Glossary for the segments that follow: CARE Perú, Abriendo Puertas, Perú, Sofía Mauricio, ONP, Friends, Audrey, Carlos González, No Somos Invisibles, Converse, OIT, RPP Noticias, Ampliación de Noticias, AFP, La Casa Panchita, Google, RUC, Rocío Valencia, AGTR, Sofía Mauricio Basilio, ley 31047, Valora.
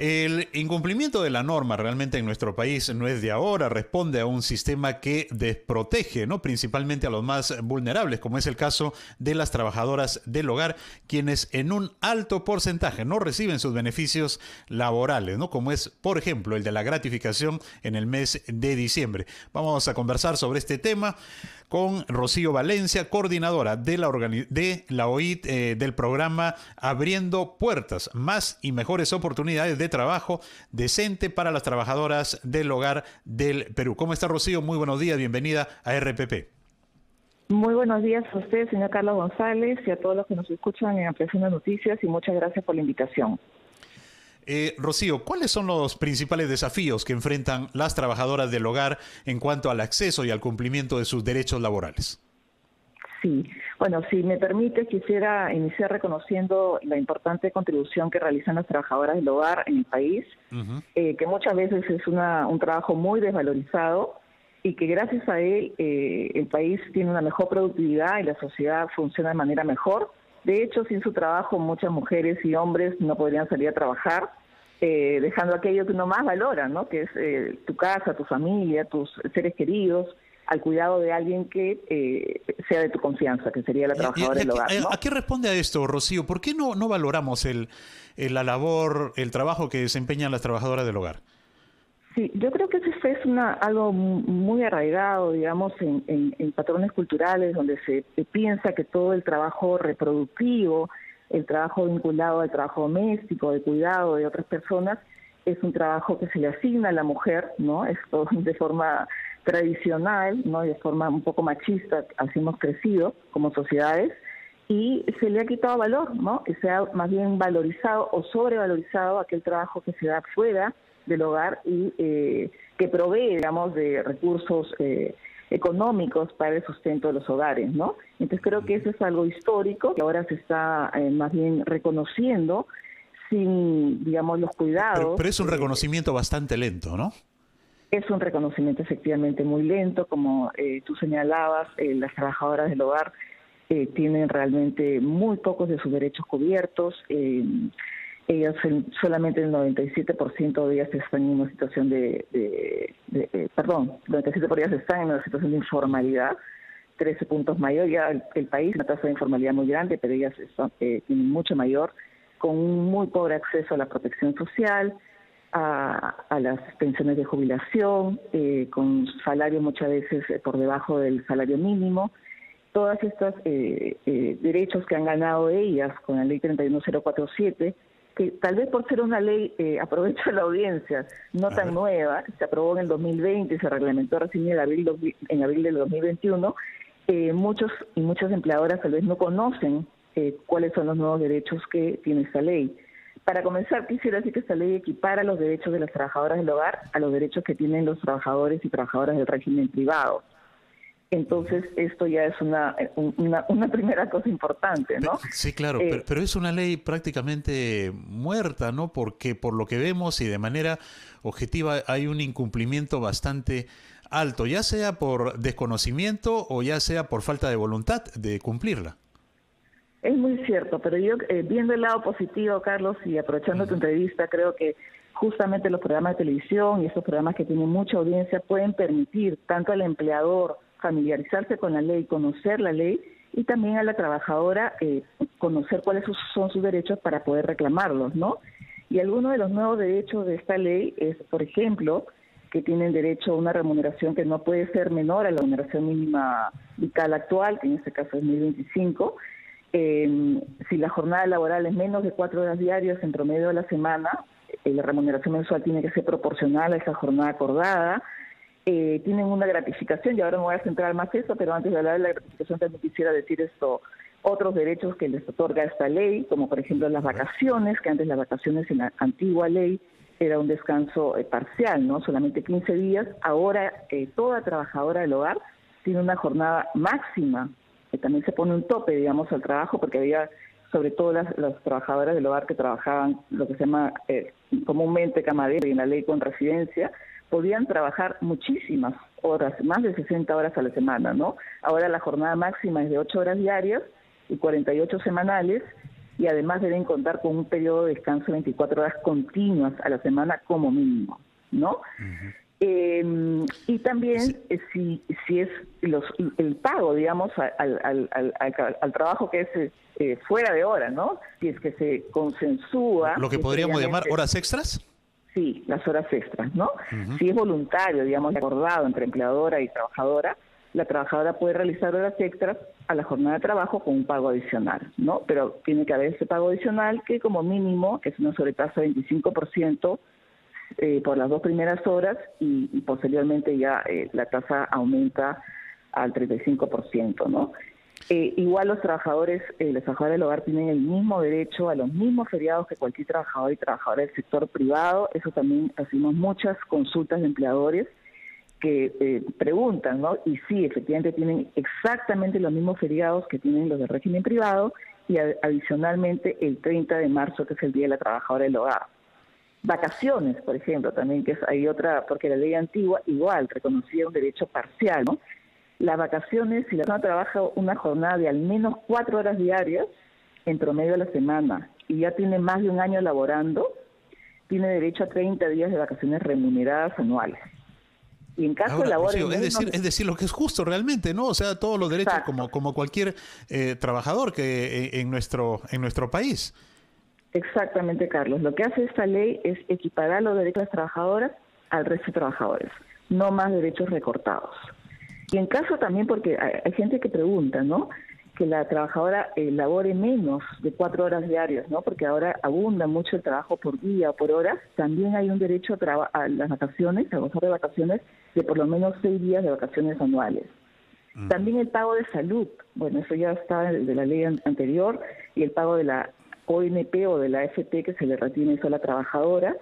El incumplimiento de la norma realmente en nuestro país no es de ahora, responde a un sistema que desprotege, ¿no?, principalmente a los más vulnerables, como es el caso de las trabajadoras del hogar, quienes en un alto porcentaje no reciben sus beneficios laborales, ¿no?, como es, por ejemplo, el de la gratificación en el mes de diciembre. Vamos a conversar sobre este tema con Rocío Valencia, coordinadora de la OIT del programa Abriendo Puertas, más y mejores oportunidades de trabajo decente para las trabajadoras del hogar del Perú. ¿Cómo está, Rocío? Muy buenos días, bienvenida a RPP. Muy buenos días a usted, señor Carlos González, y a todos los que nos escuchan en Ampliación de Noticias, y muchas gracias por la invitación. Rocío, ¿cuáles son los principales desafíos que enfrentan las trabajadoras del hogar en cuanto al acceso y al cumplimiento de sus derechos laborales? Sí, bueno, si me permite, quisiera iniciar reconociendo la importante contribución que realizan las trabajadoras del hogar en el país, que muchas veces es un trabajo muy desvalorizado y que gracias a él el país tiene una mejor productividad y la sociedad funciona de manera mejor. De hecho, sin su trabajo muchas mujeres y hombres no podrían salir a trabajar, dejando aquello que uno más valora, ¿no?, que es tu casa, tu familia, tus seres queridos, al cuidado de alguien que sea de tu confianza, que sería la trabajadora del hogar, ¿no? ¿A qué responde a esto, Rocío? ¿Por qué no valoramos la labor, el trabajo que desempeñan las trabajadoras del hogar? Sí, yo creo que eso es algo muy arraigado, digamos, en patrones culturales, donde se piensa que todo el trabajo reproductivo, el trabajo vinculado al trabajo doméstico, de cuidado de otras personas, es un trabajo que se le asigna a la mujer, ¿no? Esto de forma tradicional, ¿no?, de forma un poco machista, así hemos crecido como sociedades, y se le ha quitado valor, ¿no?, que se ha más bien valorizado o sobrevalorizado aquel trabajo que se da fuera del hogar y que provee, digamos, de recursos económicos para el sustento de los hogares, ¿no? Entonces creo que eso es algo histórico que ahora se está más bien reconociendo sin, digamos, los cuidados. Pero es un reconocimiento bastante lento, ¿no? Es un reconocimiento efectivamente muy lento, como tú señalabas, las trabajadoras del hogar tienen realmente muy pocos de sus derechos cubiertos. Ellas, solamente el 97% de ellas están en una situación perdón, 97% de ellas están en una situación de informalidad, 13 puntos mayor, ya el país, una tasa de informalidad muy grande, pero ellas están mucho mayor, con un muy pobre acceso a la protección social, a las pensiones de jubilación, con salario muchas veces por debajo del salario mínimo. Todas estas derechos que han ganado ellas con la ley 31047, que tal vez por ser una ley, aprovecho la audiencia, no tan nueva, se aprobó en el 2020 y se reglamentó recién en abril del 2021, muchos y muchas empleadoras tal vez no conocen cuáles son los nuevos derechos que tiene esta ley. Para comenzar, quisiera decir que esta ley equipara los derechos de las trabajadoras del hogar a los derechos que tienen los trabajadores y trabajadoras del régimen privado. Entonces, esto ya es una primera cosa importante, ¿no? Sí, claro, pero es una ley prácticamente muerta, ¿no? Porque por lo que vemos y de manera objetiva hay un incumplimiento bastante alto, ya sea por desconocimiento o ya sea por falta de voluntad de cumplirla. Es muy cierto, pero yo, viendo el lado positivo, Carlos, y aprovechando tu entrevista, creo que justamente los programas de televisión y esos programas que tienen mucha audiencia pueden permitir tanto al empleador familiarizarse con la ley, conocer la ley, y también a la trabajadora conocer cuáles son sus derechos para poder reclamarlos, ¿no? Y algunos de los nuevos derechos de esta ley es, por ejemplo, que tienen derecho a una remuneración que no puede ser menor a la remuneración mínima vital actual, que en este caso es 1025, si la jornada laboral es menos de 4 horas diarias en promedio de la semana, la remuneración mensual tiene que ser proporcional a esa jornada acordada. Tienen una gratificación, y ahora me voy a centrar más en eso, pero antes de hablar de la gratificación también quisiera decir otros derechos que les otorga esta ley, como por ejemplo las vacaciones, que antes las vacaciones en la antigua ley era un descanso parcial, ¿no?, solamente 15 días, ahora toda trabajadora del hogar tiene una jornada máxima, que también se pone un tope, digamos, al trabajo, porque había sobre todo las trabajadoras del hogar que trabajaban lo que se llama comúnmente camarero, y en la ley con residencia, podían trabajar muchísimas horas, más de 60 horas a la semana, ¿no? Ahora la jornada máxima es de 8 horas diarias y 48 semanales, y además deben contar con un periodo de descanso de 24 horas continuas a la semana como mínimo, ¿no? Uh-huh. Y también sí, si es el pago, digamos, al trabajo que es fuera de hora, ¿no? Si es que se consensúa... Lo que podríamos llamar horas extras. Sí, las horas extras, ¿no? Uh-huh. Si es voluntario, digamos, acordado entre empleadora y trabajadora, la trabajadora puede realizar horas extras a la jornada de trabajo con un pago adicional, ¿no? Pero tiene que haber ese pago adicional que como mínimo es una sobretasa de 25% por las dos primeras horas y posteriormente ya la tasa aumenta al 35%, ¿no? Igual los trabajadores del hogar tienen el mismo derecho a los mismos feriados que cualquier trabajador y trabajadora del sector privado. Eso también hacemos muchas consultas de empleadores que preguntan, ¿no? Y sí, efectivamente tienen exactamente los mismos feriados que tienen los del régimen privado y adicionalmente el 30 de marzo, que es el Día de la Trabajadora del Hogar. Vacaciones, por ejemplo, también, que es, hay otra, porque la ley antigua igual reconocía un derecho parcial, ¿no? Las vacaciones, si la persona trabaja una jornada de al menos 4 horas diarias en promedio a la semana y ya tiene más de un año laborando, tiene derecho a 30 días de vacaciones remuneradas anuales. Y en caso de labores... Rocío, es decir, lo que es justo realmente, ¿no? O sea, todos los derechos como cualquier trabajador que en nuestro país. Exactamente, Carlos. Lo que hace esta ley es equiparar los derechos de las trabajadoras al resto de trabajadores, no más derechos recortados. Y en caso también, porque hay gente que pregunta, ¿no?, que la trabajadora labore menos de 4 horas diarias, ¿no?, porque ahora abunda mucho el trabajo por día o por horas. También hay un derecho a las vacaciones, a gozar de vacaciones, de por lo menos 6 días de vacaciones anuales. También el pago de salud, bueno, eso ya está de la ley anterior, y el pago de la ONP o de la AFP que se le retiene eso a la trabajadora.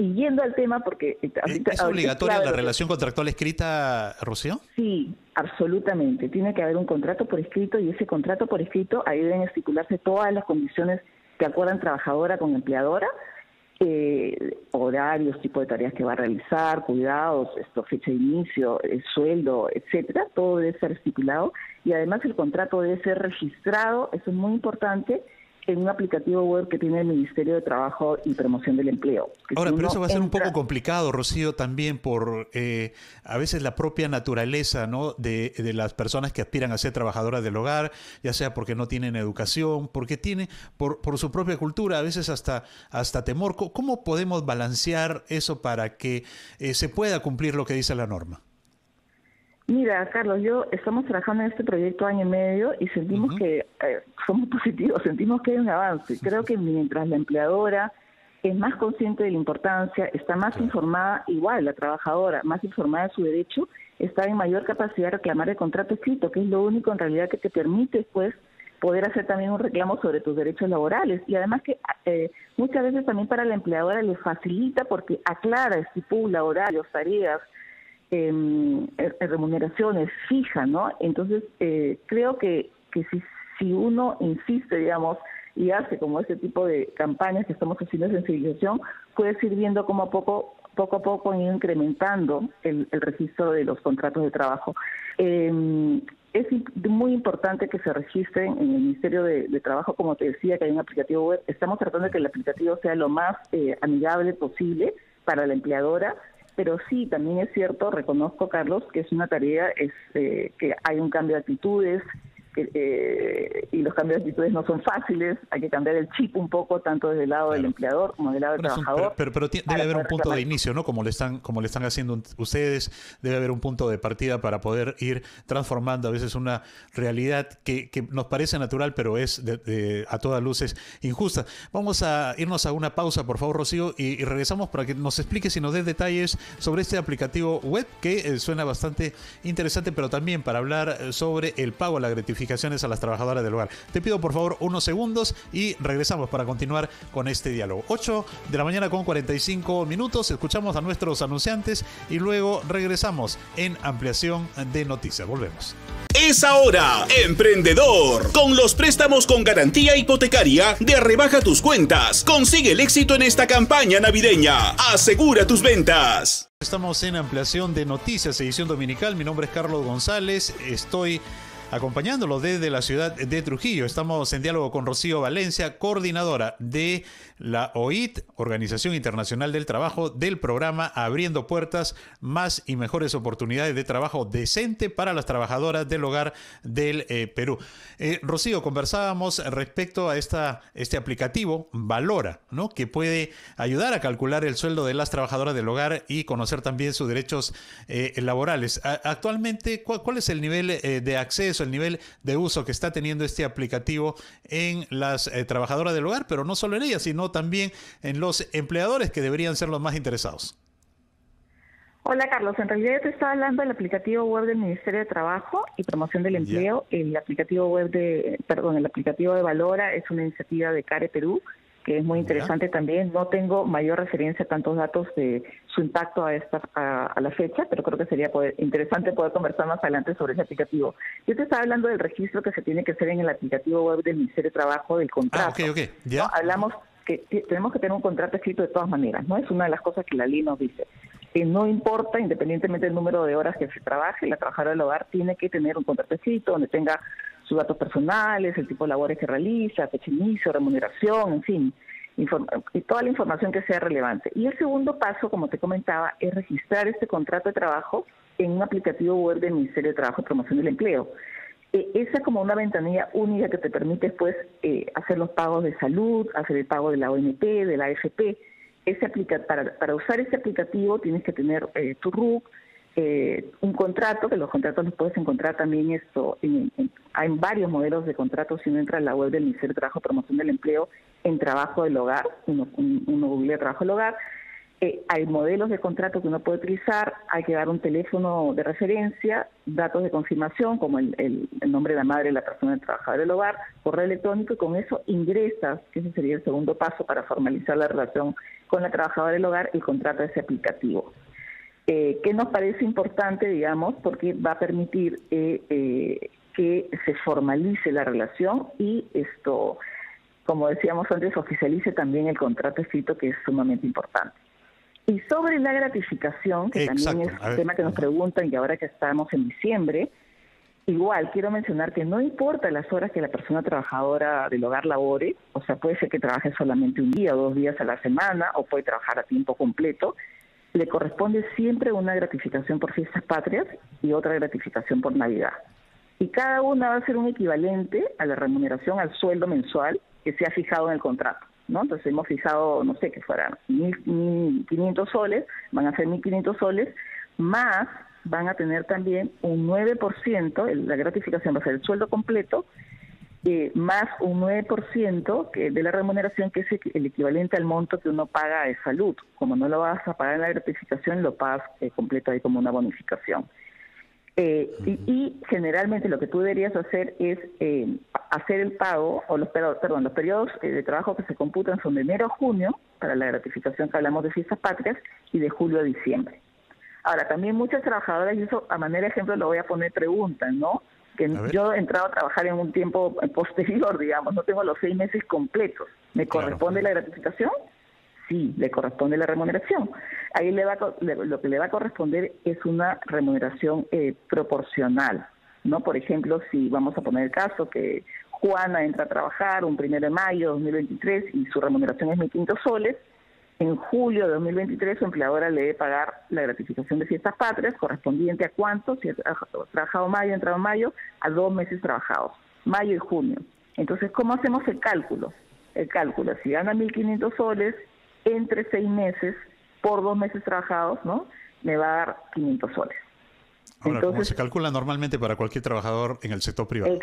Y yendo al tema, porque... ¿Es obligatoria la relación contractual escrita, Rocío? Sí, absolutamente. Tiene que haber un contrato por escrito y ese contrato por escrito, ahí deben estipularse todas las condiciones que acuerdan trabajadora con empleadora, horarios, tipo de tareas que va a realizar, cuidados, fecha de inicio, sueldo, etcétera. Todo debe ser estipulado y además el contrato debe ser registrado, eso es muy importante, en un aplicativo web que tiene el Ministerio de Trabajo y Promoción del Empleo. Ahora, pero eso va a ser un poco complicado, Rocío, también por a veces la propia naturaleza, ¿no?, de las personas que aspiran a ser trabajadoras del hogar, ya sea porque no tienen educación, porque tienen, por su propia cultura, a veces hasta temor. ¿Cómo podemos balancear eso para que se pueda cumplir lo que dice la norma? Mira, Carlos, estamos trabajando en este proyecto año y medio y sentimos que somos positivos, sentimos que hay un avance. Creo que mientras la empleadora es más consciente de la importancia, está más informada, igual la trabajadora, más informada de su derecho, está en mayor capacidad de reclamar el contrato escrito, que es lo único en realidad que te permite después poder hacer también un reclamo sobre tus derechos laborales. Y además que muchas veces también para la empleadora le facilita porque aclara, estipula horarios, tareas, remuneraciones fijas, ¿no? Entonces, creo que si uno insiste, digamos, y hace como este tipo de campañas que estamos haciendo de sensibilización, puedes ir viendo cómo poco a poco ir incrementando el registro de los contratos de trabajo. Es muy importante que se registren en el Ministerio de Trabajo, como te decía, que hay un aplicativo web. Estamos tratando de que el aplicativo sea lo más amigable posible para la empleadora. Pero sí, también es cierto, reconozco, Carlos, que es una tarea, que hay un cambio de actitudes y los cambios de actitudes no son fáciles. Hay que cambiar el chip un poco, tanto desde el lado del empleador como del lado del trabajador. Pero debe haber un punto de inicio, ¿no? Como le están haciendo ustedes, debe haber un punto de partida para poder ir transformando a veces una realidad que nos parece natural, pero es a todas luces injusta. Vamos a irnos a una pausa, por favor, Rocío, y regresamos para que nos expliques y nos des detalles sobre este aplicativo web que suena bastante interesante, pero también para hablar sobre el pago a la gratificaciones a las trabajadoras del hogar. Te pido por favor unos segundos y regresamos para continuar con este diálogo. 8:45 a.m. Escuchamos a nuestros anunciantes y luego regresamos en Ampliación de Noticias. Volvemos. Es ahora, emprendedor. Con los préstamos con garantía hipotecaria de Rebaja Tus Cuentas. Consigue el éxito en esta campaña navideña. Asegura tus ventas. Estamos en Ampliación de Noticias, edición dominical. Mi nombre es Carlos González. Estoy acompañándolo desde la ciudad de Trujillo. Estamos en diálogo con Rocío Valencia, coordinadora de la OIT, Organización Internacional del Trabajo, del programa Abriendo Puertas, más y mejores oportunidades de trabajo decente para las trabajadoras del hogar del Perú. Rocío, conversábamos respecto a este aplicativo Valora, ¿no?, que puede ayudar a calcular el sueldo de las trabajadoras del hogar y conocer también sus derechos laborales. Actualmente, ¿cuál es el nivel de acceso, el nivel de uso que está teniendo este aplicativo en las trabajadoras del hogar, pero no solo en ellas, sino también en los empleadores, que deberían ser los más interesados? Hola, Carlos. En realidad yo te estaba hablando del aplicativo web del Ministerio de Trabajo y Promoción del Empleo. Yeah. El aplicativo de Valora es una iniciativa de CARE Perú, que es muy interesante también. No tengo mayor referencia a tantos datos de su impacto a la fecha, pero creo que sería interesante poder conversar más adelante sobre ese aplicativo. Yo te estaba hablando del registro que se tiene que hacer en el aplicativo web del Ministerio de Trabajo, del contrato. Yeah. ¿No? Hablamos que tenemos que tener un contrato escrito de todas maneras, ¿no? Es una de las cosas que la ley nos dice. Que no importa, independientemente del número de horas que se trabaje, la trabajadora del hogar tiene que tener un contrato escrito donde tenga sus datos personales, el tipo de labores que realiza, fecha de inicio, remuneración, en fin, y toda la información que sea relevante. Y el segundo paso, como te comentaba, es registrar este contrato de trabajo en un aplicativo web del Ministerio de Trabajo y Promoción del Empleo. Esa es como una ventanilla única que te permite, pues, hacer los pagos de salud, hacer el pago de la ONP, de la AFP. Para usar ese aplicativo tienes que tener tu RUC, un contrato, que los contratos los puedes encontrar también hay varios modelos de contratos. Si uno entra a la web del Ministerio de Trabajo, Promoción del Empleo, en Trabajo del Hogar, uno googlea Trabajo del Hogar, hay modelos de contrato que uno puede utilizar, hay que dar un teléfono de referencia, datos de confirmación como el nombre de la madre de la persona del trabajador del hogar, correo electrónico, y con eso ingresas, que ese sería el segundo paso para formalizar la relación con la trabajadora del hogar, el contrato de ese aplicativo. ¿Qué nos parece importante, digamos? Porque va a permitir que se formalice la relación y esto, como decíamos antes, oficialice también el contrato escrito, que es sumamente importante. Y sobre la gratificación, que también es un tema que nos preguntan, y ahora que estamos en diciembre, igual quiero mencionar que no importa las horas que la persona trabajadora del hogar labore, o sea, puede ser que trabaje solamente un día o 2 días a la semana, o puede trabajar a tiempo completo, le corresponde siempre una gratificación por fiestas patrias y otra gratificación por Navidad. Y cada una va a ser un equivalente a la remuneración, al sueldo mensual que se ha fijado en el contrato, ¿no? Entonces hemos fijado, no sé, que fueran 1.500 soles, van a ser 1.500 soles, más van a tener también un 9%, la gratificación va a ser el sueldo completo, más un 9% de la remuneración, que es el equivalente al monto que uno paga de salud. Como no lo vas a pagar en la gratificación, lo pagas completo ahí como una bonificación. Y generalmente lo que tú deberías hacer es hacer el pago, o los periodos de trabajo que se computan son de enero a junio, para la gratificación que hablamos de fiestas patrias, y de julio a diciembre. Ahora, también muchas trabajadoras, y eso a manera de ejemplo lo voy a poner, preguntan, ¿no? Que yo he entrado a trabajar en un tiempo posterior, digamos, no tengo los 6 meses completos. ¿Me corresponde la gratificación? Sí, le corresponde la remuneración. Ahí lo que le va a corresponder es una remuneración proporcional, ¿no? Por ejemplo, si vamos a poner el caso que Juana entra a trabajar un 1 de mayo de 2023 y su remuneración es 1.500 soles, en julio de 2023 su empleadora le debe pagar la gratificación de fiestas patrias correspondiente a cuánto, si ha trabajado mayo, entrado en mayo, a 2 meses trabajados, mayo y junio. Entonces, ¿cómo hacemos el cálculo? El cálculo, si gana 1.500 soles entre 6 meses por 2 meses trabajados, ¿no?, me va a dar 500 soles. Ahora, entonces, como se calcula normalmente para cualquier trabajador en el sector privado.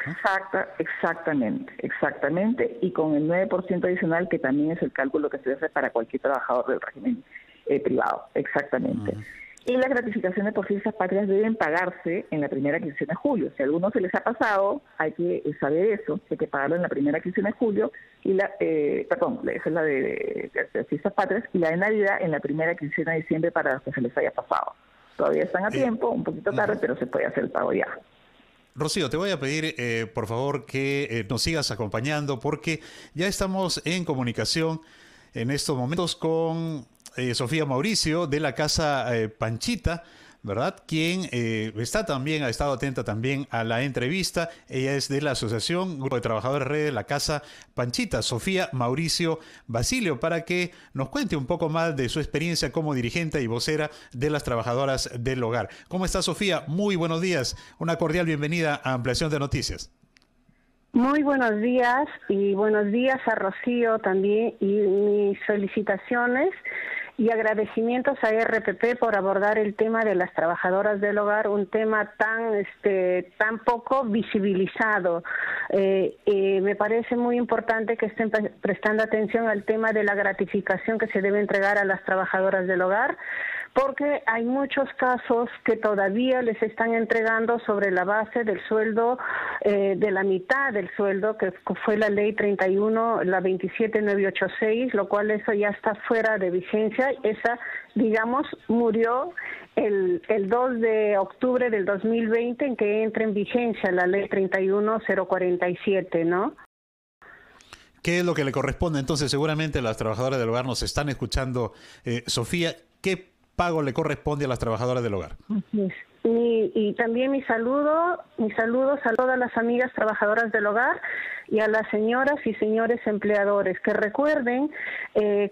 Exactamente. Y con el 9% adicional, que también es el cálculo que se hace para cualquier trabajador del régimen privado. Exactamente. Y las gratificaciones por fiestas patrias deben pagarse en la primera quincena de julio. Si a algunos se les ha pasado, hay que saber eso, hay que pagarlo en la primera quincena de julio, y esa es la de fiestas patrias, y la de Navidad en la primera quincena de diciembre, para los que se les haya pasado. Todavía están a tiempo, un poquito tarde, pero se puede hacer el pago ya. Rocío, te voy a pedir, por favor, que nos sigas acompañando, porque ya estamos en comunicación en estos momentos con Sofía Mauricio de la Casa Panchita, ¿verdad? Quien ha estado atenta también a la entrevista. Ella es de la Asociación Grupo de Trabajadores Redes La Casa Panchita, Sofía Mauricio Basilio, para que nos cuente un poco más de su experiencia como dirigente y vocera de las trabajadoras del hogar. ¿Cómo está, Sofía? Muy buenos días. Una cordial bienvenida a Ampliación de Noticias. Muy buenos días, y buenos días a Rocío también, y mis felicitaciones y agradecimientos a RPP por abordar el tema de las trabajadoras del hogar, un tema tan poco visibilizado. Me parece muy importante que estén prestando atención al tema de la gratificación que se debe entregar a las trabajadoras del hogar, porque hay muchos casos que todavía les están entregando sobre la base del sueldo, de la mitad del sueldo, que fue la ley 31, la 27.986, lo cual eso ya está fuera de vigencia. Esa, digamos, murió el 2 de octubre del 2020, en que entra en vigencia la ley 31.047, ¿no? ¿Qué es lo que le corresponde? Entonces, seguramente las trabajadoras del hogar nos están escuchando. Sofía, ¿qué pago le corresponde a las trabajadoras del hogar? Y también mis saludos a todas las amigas trabajadoras del hogar y a las señoras y señores empleadores, que recuerden,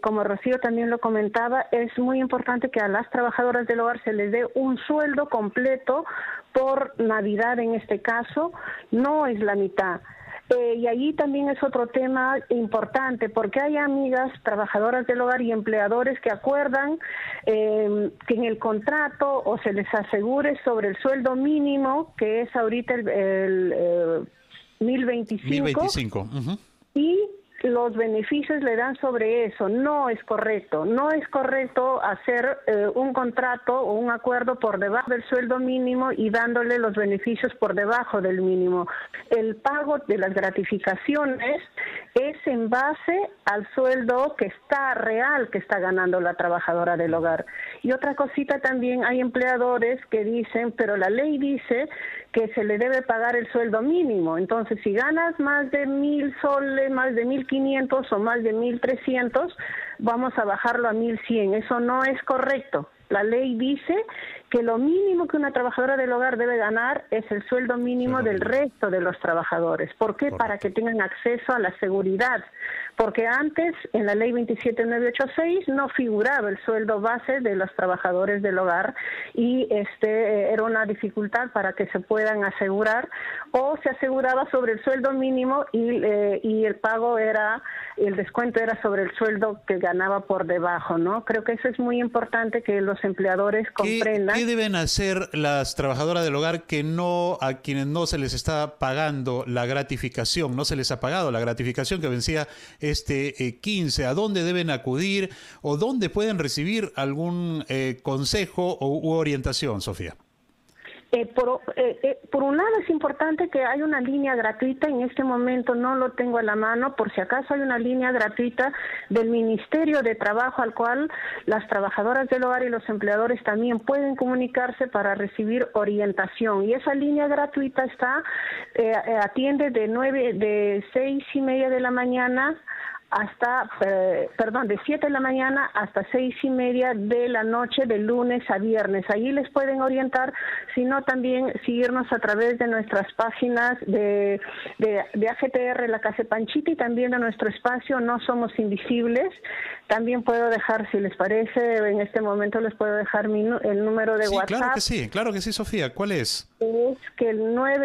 como Rocío también lo comentaba, es muy importante que a las trabajadoras del hogar se les dé un sueldo completo por Navidad. En este caso, no es la mitad. Y allí también es otro tema importante, porque hay amigas trabajadoras del hogar y empleadores que acuerdan que en el contrato o se les asegure sobre el sueldo mínimo, que es ahorita el 1025, uh-huh, y los beneficios le dan sobre eso. No es correcto. No es correcto hacer un contrato o un acuerdo por debajo del sueldo mínimo y dándole los beneficios por debajo del mínimo. El pago de las gratificaciones es en base al sueldo que está real, que está ganando la trabajadora del hogar. Y otra cosita también, hay empleadores que dicen, pero la ley dice que se le debe pagar el sueldo mínimo. Entonces, si ganas más de 1.000 soles, más de 1.500 o más de 1.300, vamos a bajarlo a 1.100. Eso no es correcto. La ley dice que lo mínimo que una trabajadora del hogar debe ganar es el sueldo mínimo del resto de los trabajadores. ¿Por qué? Para que tengan acceso a la seguridad. Porque antes, en la ley 27.986, no figuraba el sueldo base de los trabajadores del hogar, y era una dificultad para que se puedan asegurar, o se aseguraba sobre el sueldo mínimo y el pago era, el descuento era sobre el sueldo que ganaba por debajo, ¿no? Creo que eso es muy importante que los empleadores comprendan. ¿Qué deben hacer las trabajadoras del hogar a quienes no se les está pagando la gratificación? No se les ha pagado la gratificación que vencía este 15. ¿A dónde deben acudir o dónde pueden recibir algún consejo u orientación, Sofía? Por un lado, es importante que hay una línea gratuita. En este momento no lo tengo a la mano, por si acaso, hay una línea gratuita del Ministerio de Trabajo al cual las trabajadoras del hogar y los empleadores también pueden comunicarse para recibir orientación. Y esa línea gratuita atiende de 6:30 de la mañana de 7 de la mañana hasta 6:30 de la noche, de lunes a viernes. Allí les pueden orientar, sino también seguirnos a través de nuestras páginas de AGTR, La Casa Panchita, y también de nuestro espacio No Somos Invisibles. También puedo dejar, si les parece, en este momento les puedo dejar el número de WhatsApp. Claro que sí, Sofía. ¿Cuál es? Es que el 3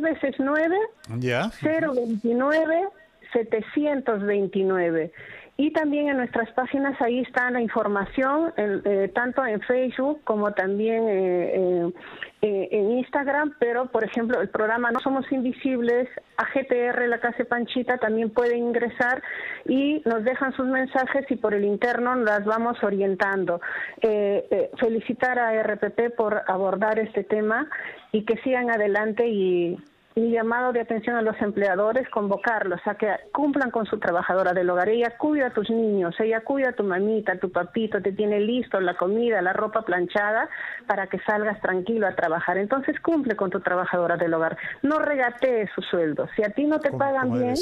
veces 9, ya. 029... 729. Y también en nuestras páginas ahí está la información, tanto en Facebook como también en Instagram. Pero, por ejemplo, el programa No Somos Invisibles, AGTR, La Casa Panchita, también pueden ingresar y nos dejan sus mensajes, y por el interno las vamos orientando. Felicitar a RPP por abordar este tema, y que sigan adelante y Mi llamado de atención a los empleadores, convocarlos a que cumplan con su trabajadora del hogar. Ella cuida a tus niños, ella cuida a tu mamita, a tu papito, te tiene listo la comida, la ropa planchada para que salgas tranquilo a trabajar. Entonces cumple con tu trabajadora del hogar. No regatees su sueldo. Si a ti no te pagan bien,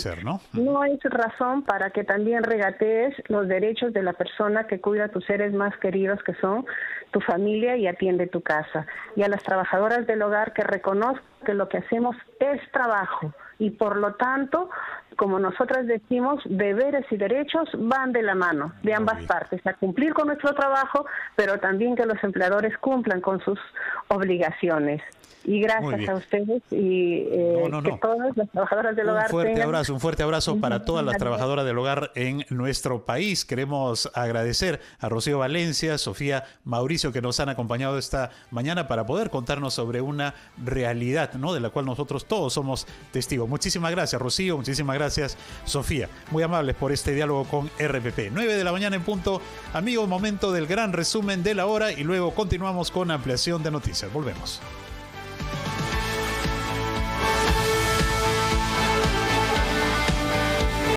no hay razón para que también regatees los derechos de la persona que cuida a tus seres más queridos, que son tu familia, y atiende tu casa. Y a las trabajadoras del hogar, que reconozcan que lo que hacemos es trabajo y, por lo tanto, como nosotras decimos, deberes y derechos van de la mano, de ambas partes, a cumplir con nuestro trabajo, pero también que los empleadores cumplan con sus obligaciones. Y gracias a ustedes y que todas las trabajadoras del hogar un fuerte abrazo para todas las trabajadoras del hogar en nuestro país. Queremos agradecer a Rocío Valencia, Sofía Mauricio, que nos han acompañado esta mañana para poder contarnos sobre una realidad, ¿no?, de la cual nosotros todos somos testigos. Muchísimas gracias, Rocío. Muchísimas gracias, Sofía. Muy amables por este diálogo con RPP. 9 de la mañana en punto. Amigos, momento del gran resumen de la hora y luego continuamos con ampliación de noticias. Volvemos.